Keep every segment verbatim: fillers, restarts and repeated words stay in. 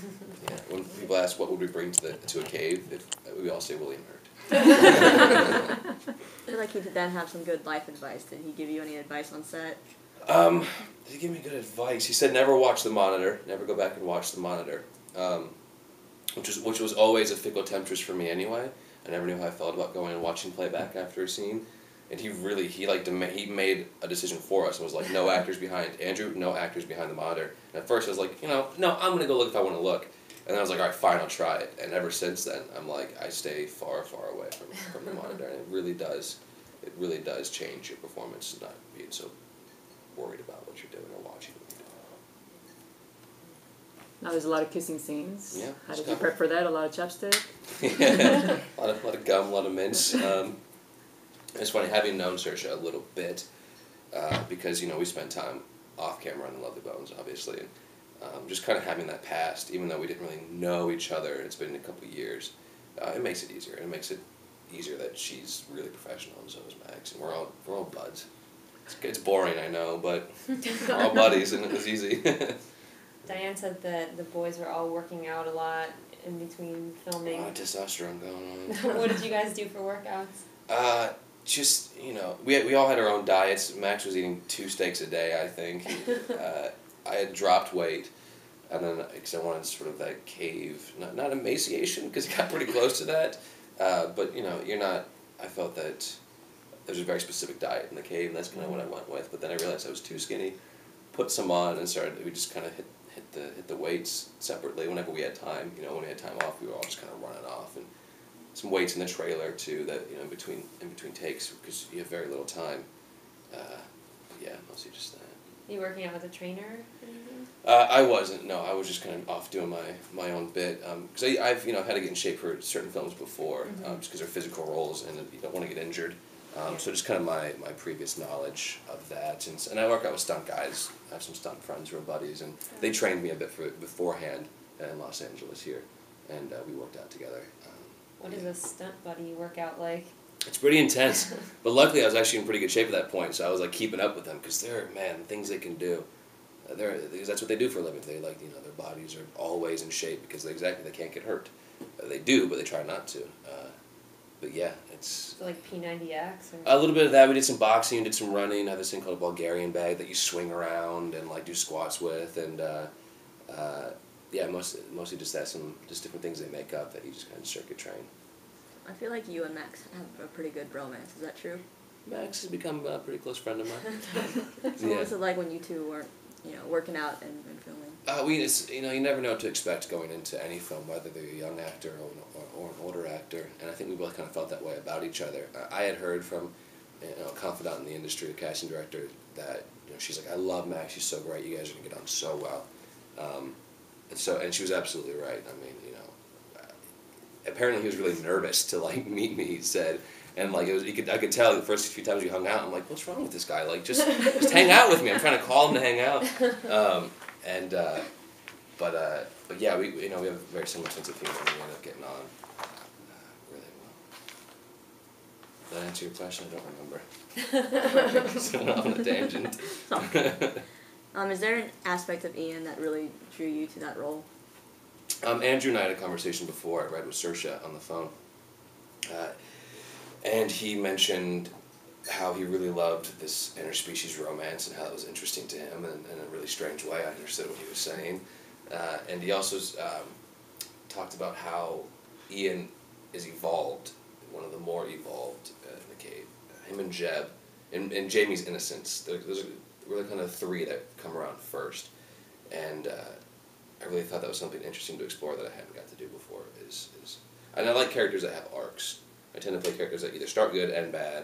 Yeah. When people ask what would we bring to the to a cave, if, we all say William Hurt. Like he did then have some good life advice. Did he give you any advice on set? Um, did he give me good advice? He said never watch the monitor. Never go back and watch the monitor. Um, which was which was always a fickle temptress for me anyway. I never knew how I felt about going and watching playback after a scene. And he really, he like he made a decision for us and was like, no actors behind Andrew, no actors behind the monitor. And at first I was like, you know, no, I'm going to go look if I want to look. And then I was like, all right, fine, I'll try it. And ever since then, I'm like, I stay far, far away from, from the monitor. And it really does, it really does change your performance and not being so worried about what you're doing or watching what you're doing. Now there's a lot of kissing scenes. Yeah, how did you prep for that? A lot of chapstick? Yeah, a lot of, a lot of gum, a lot of mints. Um, It's funny, having known Saoirse a little bit, uh, because, you know, we spent time off camera on the Lovely Bones, obviously, and um, just kind of having that past, even though we didn't really know each other, and it's been a couple years, uh, it makes it easier, and it makes it easier that she's really professional, and so is Max, and we're all, we're all buds. It's, it's boring, I know, but we're all buddies, and it was easy. Diane said that the boys were all working out a lot in between filming. A lot of testosterone going on. What did you guys do for workouts? Uh... Just, you know, we had, we all had our own diets. Max was eating two steaks a day, I think. uh, I had dropped weight, and then because I wanted sort of that cave, not not emaciation, because it got pretty close to that. Uh, but you know, you're not. I felt that there's a very specific diet in the cave, and that's kind of what I went with. But then I realized I was too skinny. Put some on and started. We just kind of hit hit the hit the weights separately whenever we had time. You know, when we had time off, we were all just kind of running off and. Some weights in the trailer too that you know in between in between takes because you have very little time. Uh, yeah, mostly just that. Are you working out with a trainer? Or anything? Uh, I wasn't. No, I was just kind of off doing my my own bit because um, I've you know had to get in shape for certain films before mm-hmm. um, just because they're physical roles and you don't want to get injured. Um, yeah. So just kind of my my previous knowledge of that and and I work out with stunt guys. I have some stunt friends who are buddies and oh. They trained me a bit for beforehand in Los Angeles here, and uh, we worked out together. Um, What is a stunt buddy workout like? It's pretty intense, but luckily I was actually in pretty good shape at that point, so I was like keeping up with them because they're man things they can do. Uh, they're that's what they do for a living. They like you know their bodies are always in shape because they exactly they can't get hurt. Uh, they do, but they try not to. Uh, but yeah, it's so like P ninety X. Or? A little bit of that. We did some boxing, did some running. I have this thing called a Bulgarian bag that you swing around and like do squats with, and. Uh, uh, Yeah, mostly, mostly just that, some just different things they make up that you just kind of circuit train. I feel like you and Max have a pretty good bromance. Is that true? Max has become a pretty close friend of mine. So yeah. What was it like when you two weren't, you know, working out and, and filming? Uh, we just, you know, you never know what to expect going into any film, whether they're a young actor or an, or, or an older actor. And I think we both kind of felt that way about each other. Uh, I had heard from, you know, a confidant in the industry, a casting director, that you know, she's like, I love Max. She's so great. You guys are gonna get on so well. Um, And so, and she was absolutely right. I mean, you know, uh, apparently he was really nervous to like meet me. He said, and like it was, you could, I could tell the first few times we hung out. I'm like, what's wrong with this guy? Like, just just hang out with me. I'm trying to call him to hang out. Um, and uh, but uh, but yeah, we you know we have a very similar sense of humor. And we end up getting on uh, really well. Did that answer your question? I don't remember. So I'm on a tangent. Um, is there an aspect of Ian that really drew you to that role? Um, Andrew and I had a conversation before I read with Saoirse on the phone. Uh, and he mentioned how he really loved this interspecies romance and how it was interesting to him in, in a really strange way. I understood what he was saying. Uh, and he also um, talked about how Ian is evolved, one of the more evolved uh, in the cave. Him and Jeb, and, and Jamie's innocence. There, there's a, really kind of three that come around first, and uh, I really thought that was something interesting to explore that I hadn't got to do before. Is, is and I like characters that have arcs. I tend to play characters that either start good and bad,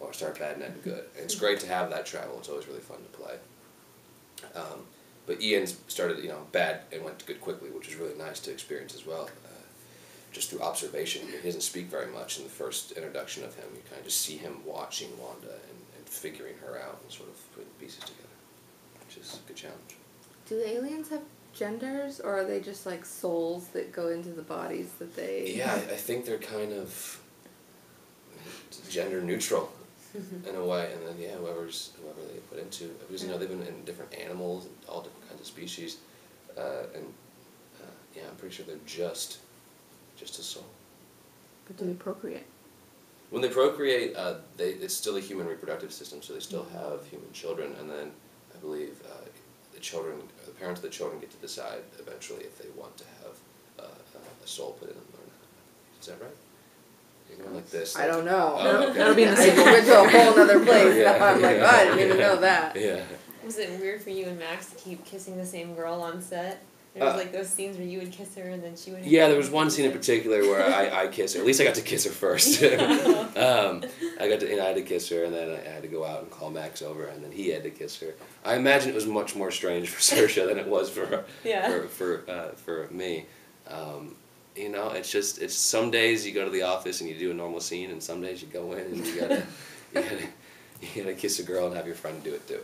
or start bad and end good. And it's great to have that travel. It's always really fun to play. Um, but Ian started, you know, bad and went good quickly, which was really nice to experience as well, uh, just through observation. He doesn't speak very much in the first introduction of him. You kind of just see him watching Wanda and. Figuring her out and sort of putting pieces together, which is a good challenge. Do the aliens have genders, or are they just like souls that go into the bodies that they... Yeah, I think they're kind of gender neutral in a way, and then, yeah, whoever's, whoever they put into... Because, you know, they've been in different animals, all different kinds of species, uh, and uh, pretty sure they're just, just a soul. But do they procreate? When they procreate, uh, they, it's still a human reproductive system, so they still have human children, and then I believe uh, the children, the parents of the children get to decide eventually if they want to have uh, a soul put in them or not. Is that right? Like this, like, I don't know. Oh, okay. That'll be in the sequel. I went to a whole other place. Oh, yeah. I'm like, yeah. Oh, I didn't even know that. Yeah. Was it weird for you and Max to keep kissing the same girl on set? There was uh, like those scenes where you would kiss her and then she would. Yeah, there was one scene in particular where I, I kissed her. At least I got to kiss her first. um, I got to, and I had to kiss her, and then I had to go out and call Max over, and then he had to kiss her. I imagine it was much more strange for Saoirse than it was for yeah. for for, uh, for me. Um, You know, it's just, it's some days you go to the office and you do a normal scene, and some days you go in and you gotta, you gotta, you gotta kiss a girl and have your friend do it too.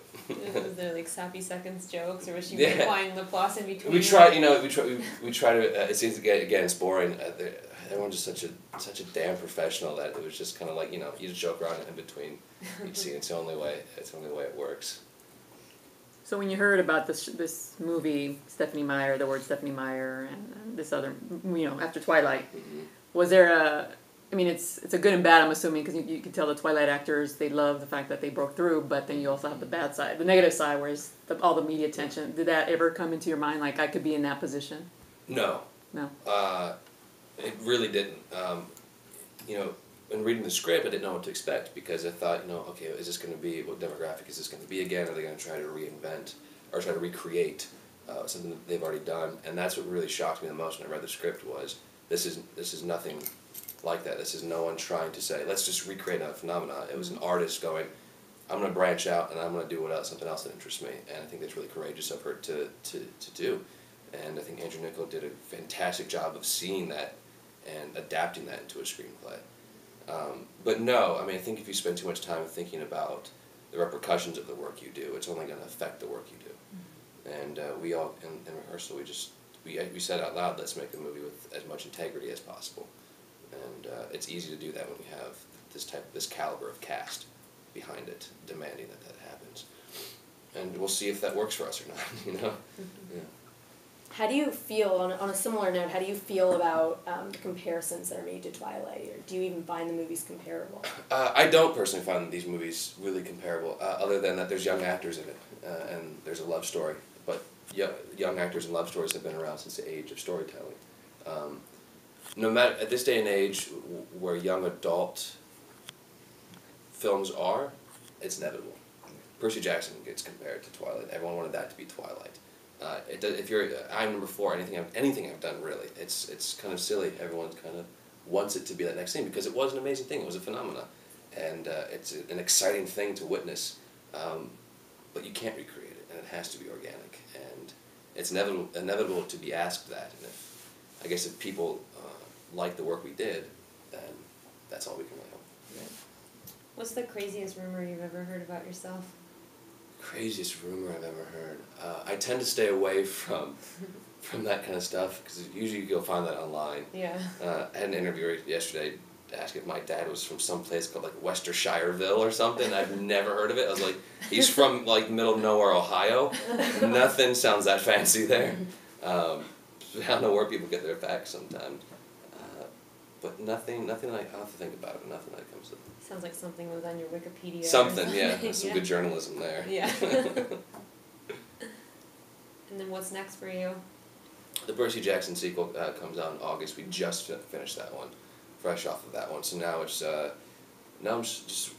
Was there like sappy seconds jokes, or was she yeah. applying Laplace in between? We try, you know, we try, we, we try to, uh, it seems again, again it's boring. Uh, everyone's just such a, such a damn professional that it was just kind of like, you know, you just joke around in between each scene. It's the only way, it's the only way it works. So when you heard about this this movie, Stephenie Meyer, the word Stephenie Meyer, and this other, you know, after Twilight, mm-hmm. was there a, I mean, it's it's a good and bad, I'm assuming, because you, you can tell the Twilight actors, they love the fact that they broke through, but then you also have the bad side, the negative side, whereas the, all the media attention. Did that ever come into your mind, like, I could be in that position? No. No? Uh, it really didn't. Um, you know, when reading the script, I didn't know what to expect, because I thought, you know, okay, is this going to be, what demographic is this going to be again? Are they going to try to reinvent or try to recreate uh, something that they've already done? And that's what really shocked me the most when I read the script was, this is, this is nothing like that. This is no one trying to say, let's just recreate a phenomenon. It was an artist going, I'm going to branch out and I'm going to do what else, something else that interests me. And I think that's really courageous of her to, to, to do. And I think Andrew Niccol did a fantastic job of seeing that and adapting that into a screenplay. Um, but no, I mean, I think if you spend too much time thinking about the repercussions of the work you do, it's only going to affect the work you do. Mm-hmm. And uh, we all, in, in rehearsal, we just, we, we said out loud, let's make the movie with as much integrity as possible. And uh, it's easy to do that when you have this type, this caliber of cast behind it, demanding that that happens. And we'll see if that works for us or not, you know? Mm-hmm. Yeah. How do you feel, on a, on a similar note, how do you feel about um, the comparisons that are made to Twilight? Or do you even find the movies comparable? Uh, I don't personally find these movies really comparable, uh, other than that there's young actors in it, uh, and there's a love story. But young, young actors and love stories have been around since the age of storytelling. Um, no matter, at this day and age, w where young adult films are, it's inevitable. Percy Jackson gets compared to Twilight. Everyone wanted that to be Twilight. Uh, it does, if you're, uh, I'm number four. Anything I've anything I've done, really, it's it's kind of silly. Everyone kind of wants it to be that next thing because it was an amazing thing. It was a phenomenon, and uh, it's a, an exciting thing to witness. Um, but you can't recreate it, and it has to be organic. And it's inevitable inevitable to be asked that. And if, I guess if people uh, like the work we did, then that's all we can really hope. Right? What's the craziest rumor you've ever heard about yourself? Craziest rumor I've ever heard. Uh, I tend to stay away from from that kind of stuff because usually you go find that online. Yeah. Uh, I had an interviewer yesterday ask if my dad was from some place called like Westershireville or something. I've never heard of it. I was like, he's from like middle of nowhere, Ohio. Nothing sounds that fancy there. Um, I don't know where people get their facts sometimes. Uh, but nothing, nothing I have to think about it. Nothing that comes to. Sounds like something was on your Wikipedia. Something, something. yeah. Some yeah. good journalism there. Yeah. And then what's next for you? The Percy Jackson sequel uh, comes out in August. We just finished that one, fresh off of that one. So now it's uh, now I'm just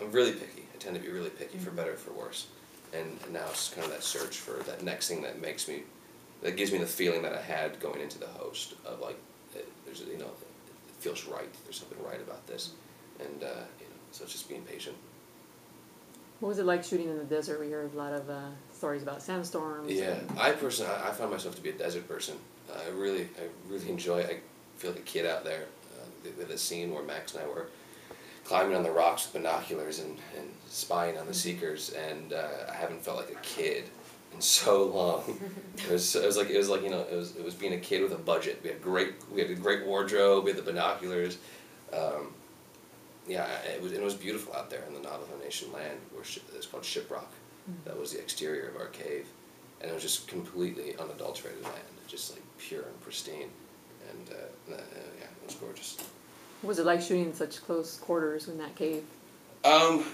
I'm really picky. I tend to be really picky mm-hmm. for better or for worse, and, and now it's kind of that search for that next thing that makes me, that gives me the feeling that I had going into The Host of like, it, there's you know, it feels right. There's something right about this. And, uh, you know, so it's just being patient. What was it like shooting in the desert? We heard a lot of uh, stories about sandstorms. Yeah, I personally, I, I found myself to be a desert person. Uh, I really, I really enjoy, I feel like a kid out there. Uh, the, the scene where Max and I were climbing on the rocks with binoculars and, and spying on the seekers, and uh, I haven't felt like a kid in so long. It was, it was like, it was like, you know, it was, it was being a kid with a budget. We had great, we had a great wardrobe, we had the binoculars. Um, Yeah, it was, and it was beautiful out there in the Navajo Nation land, where it's called Shiprock. Mm-hmm. That was the exterior of our cave, and it was just completely unadulterated land. Just like pure and pristine, and uh, uh, yeah, it was gorgeous. What was it like shooting in such close quarters in that cave? Um,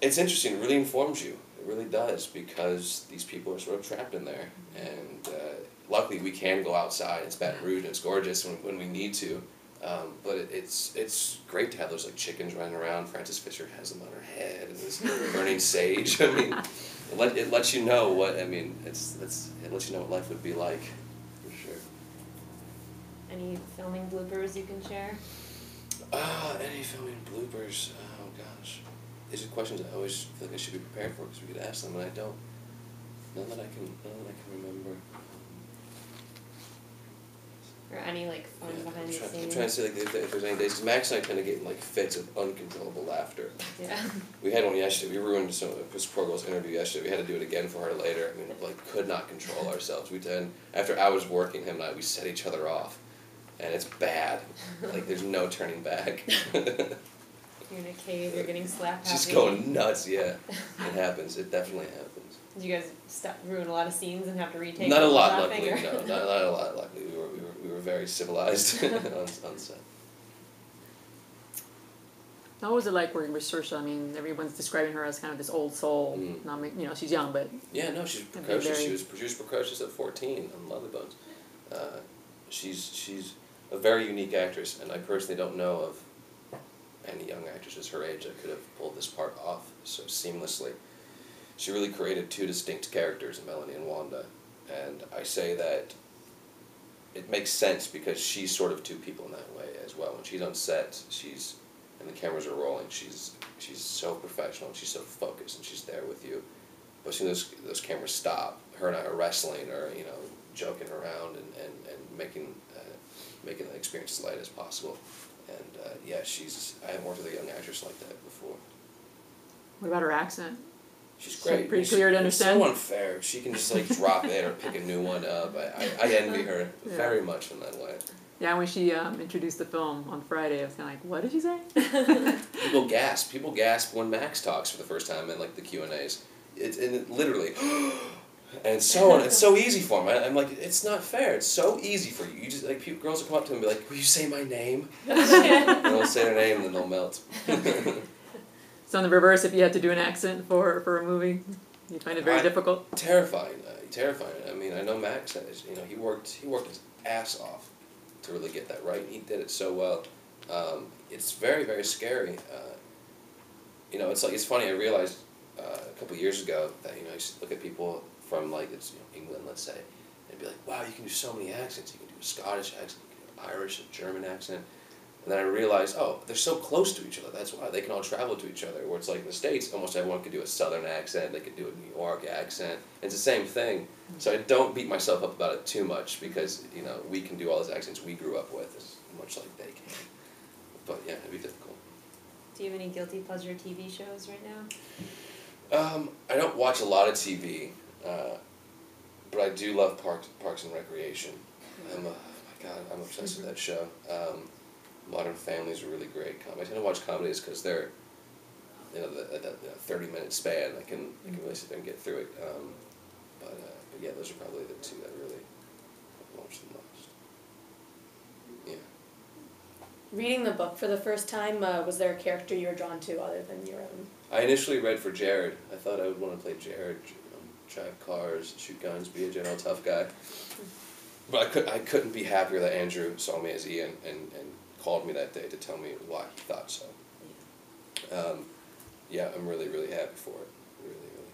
it's interesting. It really informs you. It really does, because these people are sort of trapped in there, and uh, luckily we can go outside. It's Baton Rouge, and it's gorgeous when, when we need to. Um, but it, it's it's great to have those like chickens running around. Frances Fisher has them on her head and is burning sage. I mean, it, let, it lets you know what I mean. It's it's it lets you know what life would be like, for sure. Any filming bloopers you can share? Ah, uh, any filming bloopers? Oh gosh, these are questions I always feel like I should be prepared for because we could ask them and I don't. None that I can none that I can remember. Or any, like, fun yeah, behind I'm the try, scenes? I'm trying to say, like, if, if there's any days, because Max and I kind of get in, like, fits of uncontrollable laughter. Yeah. We had one yesterday. We ruined some of this poor girl's interview yesterday. We had to do it again for her later. I mean, like, could not control ourselves. We did, after hours working, him and I, we set each other off. And it's bad. Like, there's no turning back. You're in a cave, you're getting slapped. Just going nuts, yeah. It happens. It definitely happens. Did you guys stop, ruin a lot of scenes and have to retake? Not a lot, luckily. No, not, not a lot, luckily. We were, we were, we were very civilized on, on set. What was it like working with Saoirse? I mean, everyone's describing her as kind of this old soul. Mm. Not, you know, she's young, but yeah, no, she's precocious. Very... She was she was precocious at fourteen on Lovely Bones. Uh, she's she's a very unique actress, and I personally don't know of any young actresses her age that could have pulled this part off so seamlessly. She really created two distinct characters in Melanie and Wanda, and I say that it makes sense because she's sort of two people in that way as well. When she's on set, she's and the cameras are rolling. She's she's so professional, and she's so focused, and she's there with you. But as soon as those cameras stop, her and I are wrestling, or you know, joking around, and and and making uh, making the experience as light as possible. And uh, yeah, she's I haven't worked with a young actress like that before. What about her accent? She's great. She's pretty clear she, to understand. It's so unfair. She can just like drop in or pick a new one up. I, I, I envy her yeah. very much in that way. Yeah, when she um, introduced the film on Friday, I was kind of like, what did she say? People gasp. People gasp when Max talks for the first time in like the Q and A's. It's and it literally, and so on. It's so easy for him. I, I'm like, it's not fair. It's so easy for you. You just like people, girls will come up to him and be like, will you say my name? And they'll say their name and then they'll melt. So on the reverse, if you had to do an accent for for a movie, you'd find it very I, difficult. Terrifying, uh, terrifying. I mean, I know Max. You know, he worked he worked his ass off to really get that right. He did it so well. Um, it's very very scary. Uh, you know, it's like it's funny. I realized uh, a couple of years ago that you know I used to look at people from like it's, you know, England, let's say, and be like, wow, you can do so many accents. You can do a Scottish accent, you can do an Irish, a German accent. And then I realized, oh, they're so close to each other. That's why they can all travel to each other. Where it's like in the States, almost everyone could do a Southern accent. They could do a New York accent. It's the same thing. So I don't beat myself up about it too much because, you know, we can do all those accents we grew up with as much like they can. But, yeah, it'd be difficult. Do you have any guilty pleasure T V shows right now? Um, I don't watch a lot of T V. Uh, but I do love Parks, Parks and Recreation. I'm, uh, oh, my God, I'm obsessed with that show. Um... Modern Family is a really great comedy. I tend to watch comedies because they're, you know, that the, the thirty minute span. I can, I can really sit there and get through it. Um, but, uh, but yeah, those are probably the two that really watch the most. Yeah. Reading the book for the first time, uh, was there a character you were drawn to other than your own? I initially read for Jared. I thought I would want to play Jared, um, drive cars, shoot guns, be a general tough guy. But I couldn't, I couldn't be happier that Andrew saw me as Ian and, and called me that day to tell me why he thought so. Um, yeah, I'm really, really happy for it. Really, really